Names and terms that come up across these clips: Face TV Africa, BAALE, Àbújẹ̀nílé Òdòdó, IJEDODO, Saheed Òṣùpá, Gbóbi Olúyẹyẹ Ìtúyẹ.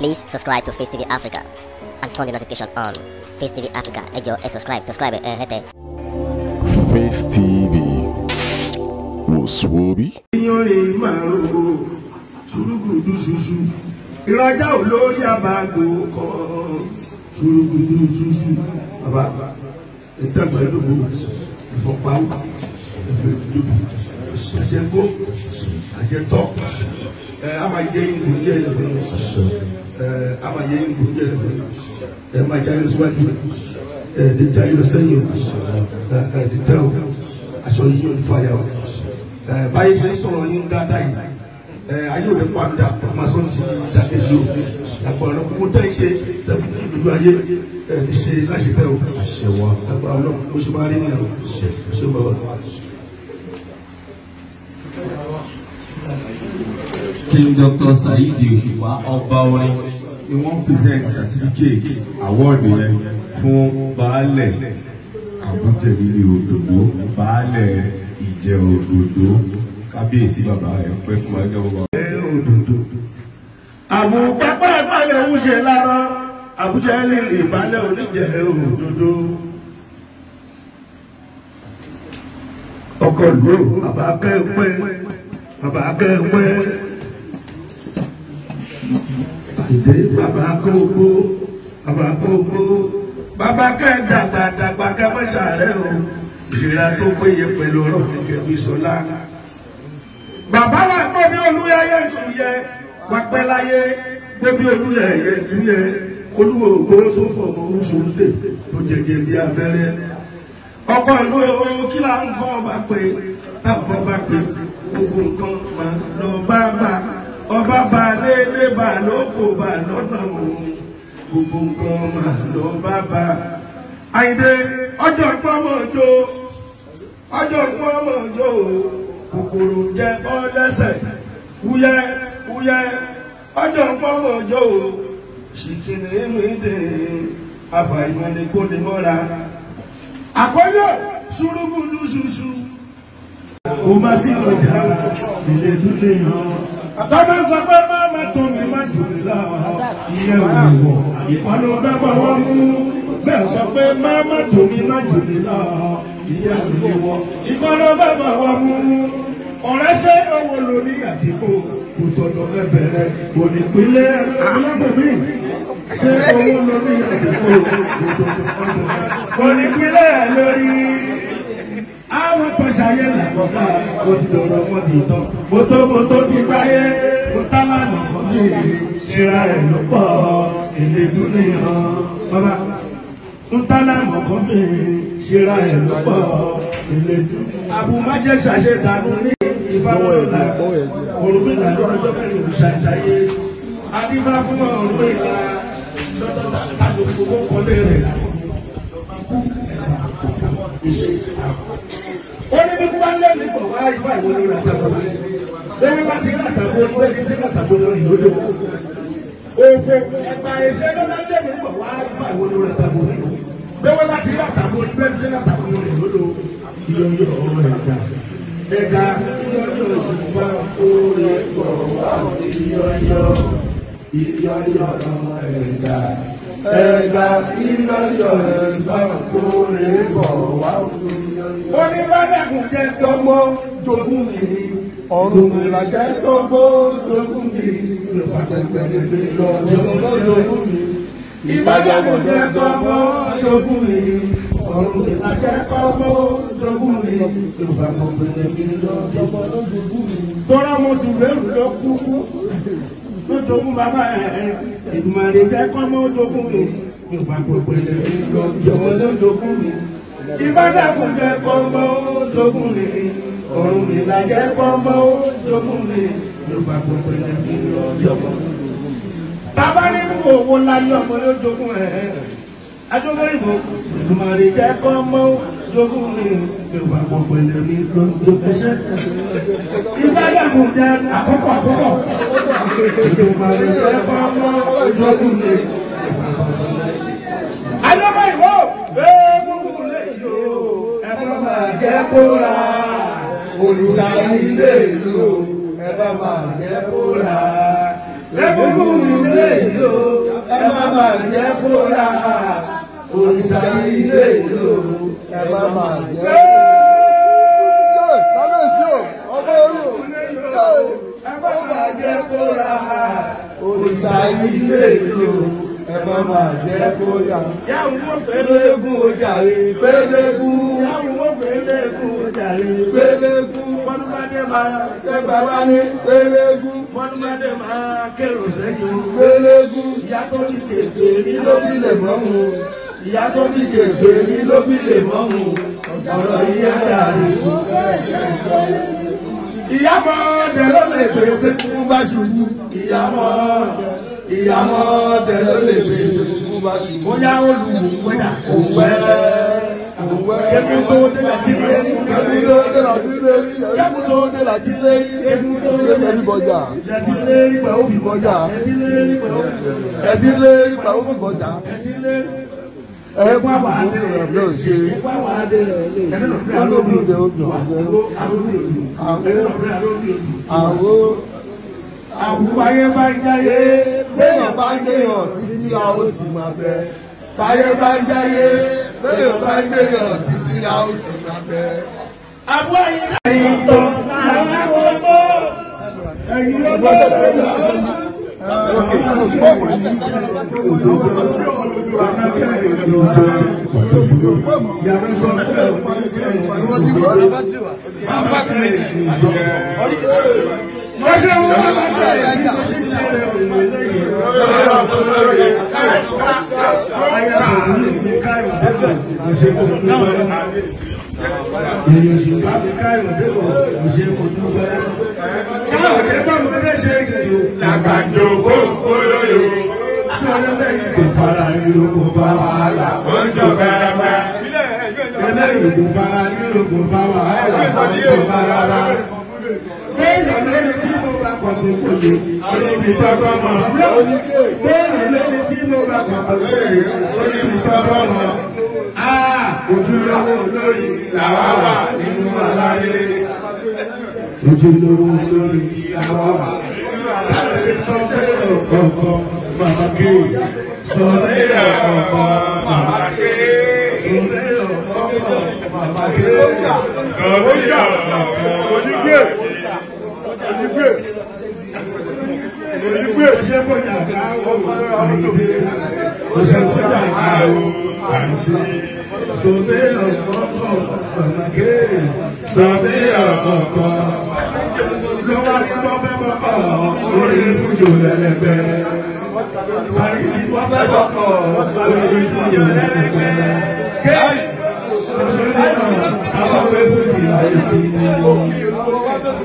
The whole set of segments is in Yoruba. Please subscribe to Face TV Africa and turn the notification on. Face TV Africa, subscribe. Face TV Moswobi. My child is working. The child is saying, the town, I saw you on fire. By you that time, I know the part that my son that is you. And for the people say that King Dr. Saheed Òṣùpá Ọba Orin ni wọ́n present certificate award yẹn fún baálẹ̀ Àbújẹ̀nílé Òdòdó, baálẹ̀ Ìjẹ Òdòdó, kábíyèsí bàbá ẹ̀ pẹ́ fún ẹgbẹ́ wọn. Òdòdó àwọn pápá ìbálẹ̀ ń ṣe lára Àbújẹ̀nílé ìbálẹ̀ oníjẹ Òdòdó. Ọkọ̀ ìlú bàbá kẹ́ pẹ́. Bàbá kẹ́ dàgbà kẹ́ mọ́ ṣàárẹ̀ o, ìlera tó péye pẹ̀lú ọ̀rọ̀ ìgbẹ̀bí sọlá. Bàbá wa Gbóbi Olúyẹyẹ Ìtúyẹ, wà pẹ́ láyé Gbóbi Olúyẹyẹ Ìtúyẹ, olúwo ògbóró tó fọ̀mọ̀ oṣooṣù tó jẹjẹ bí abẹ́rẹ́. Ọkọ ìlú ooru kí là ń fọ́ ọba pé, táwọn ọba pé, gbogbo nǹkan máa lọ bá bá. Ọba bá lélé bá lóko bá lọ́nà òun gbogbo nǹkan máa lọ bá bá. Àyìndé ọjọ́ pọ́mọ̀jó kòkòrò jẹ ọ́ lẹ́sẹ̀ wúyẹ́ ọjọ́ pọ́mọ̀jó ṣìkìrì ìmìdè àfàìmọ̀lẹ̀ kó lè mọ́ra. Àkọ́yọ̀ ṣúrúgùdù ṣuṣu. Ó má sí ọjà ilé dúdú yàn. Àtàbí sọ pé máa tún mi má jù mí láwọn ilé òwò ìpanu dábọ̀ wọ́n mú. Bẹ́ẹ̀ sọ pé máa tún mi má jù mí láwọn ilé òwò ìpanu dábọ̀ wọ́n mú. Ọ̀rẹ́ ṣé owó lórí àdìgbò kò tọ̀dọ̀ ẹbẹ̀rẹ̀ onípínlẹ̀ alábòmí? Ṣé owó lórí àdìgbò kò tọ̀dọ̀ ẹbẹ̀rẹ̀ onípínlẹ̀ lórí? Àwọn tó ṣayé làkọ̀ọ́fà mo ti dọ̀rọ̀ mo ti tán mo tó ti gbáyé mo tálà nìkan ní ìṣẹ́ra ẹ̀ ló pọ̀ èlé dúlé hàn bàbá mo tálà nìkan ní ìṣẹ́ra ẹ̀ ló pọ̀ èlé dúlé. Àbùmájẹ́ ṣàṣẹ dànù ní ìfàmọ́lá òrùmílà lọ́jọ́ mẹ́rin òṣàṣàyé adébáfúnmọ́ òrùmílà lọ́jọ́ tàbí gbogbo kọ́lé rẹ̀ Ìyọ̀yọ̀ ẹ̀gbà ìlọ́yọ̀ ẹ̀sùn àkórí bọ̀ wá òun. Ó ní bádàkùn jẹ́ tọ́gbó jogún mi, ọ̀rùn ìlàjẹ́ tọ́gbó jogún mi, ìfàtẹ̀tẹ̀lẹ̀ lọ́jọ́ jogún mi. Ìbádàkùn jẹ́ tọ́gbó jogún mi, ọ̀rùn ìlàjẹ́ tọ́gbó jogún mi, ìfàtẹ̀tẹ̀lẹ̀ lọ́jọ́ jogún mi. Tọ́lá mo sùn lẹ́rù lọ kú. Lójoogun bàbá ẹ̀ ìgbìmọ̀lẹ̀ jẹ́ kọ́mọ́ ojogun mi. Yorùbá gbogbo ẹ̀ lọ́jọ́ lójogun mi. Ìbádàkùn jẹ́ kọ́mọ́ ojogun mi. Ọ̀run mi là jẹ́ kọ́mọ́ ojogun mi. Yorùbá gbogbo ẹ̀ lọ́jọ́ lójogun mi. Bàbá nínú òwò láyé ọmọ lójogun ẹ̀. Adúgbò ìbò ìgbìmọ̀lẹ̀ jẹ́ kọ́mọ́ ojogun mi. Yorùbá gbogbo ẹ̀ lọ́jọ́ Ìbádàkùn jẹ́ àkọ́kọ́ Adọ́mọ ìwọ́ gbẹ́gbùn lè yó, ẹ̀bá máa jẹ́ kóra. Òrìṣà ilé ìlú, ẹ̀bá máa jẹ́ kóra. Gbẹ́gbùn lè yó.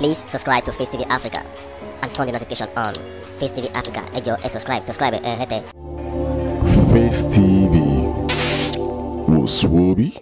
Please subscribe to Face TV Africa and turn the notification on. Face TV Africa, subscribe Face TV was Swoby.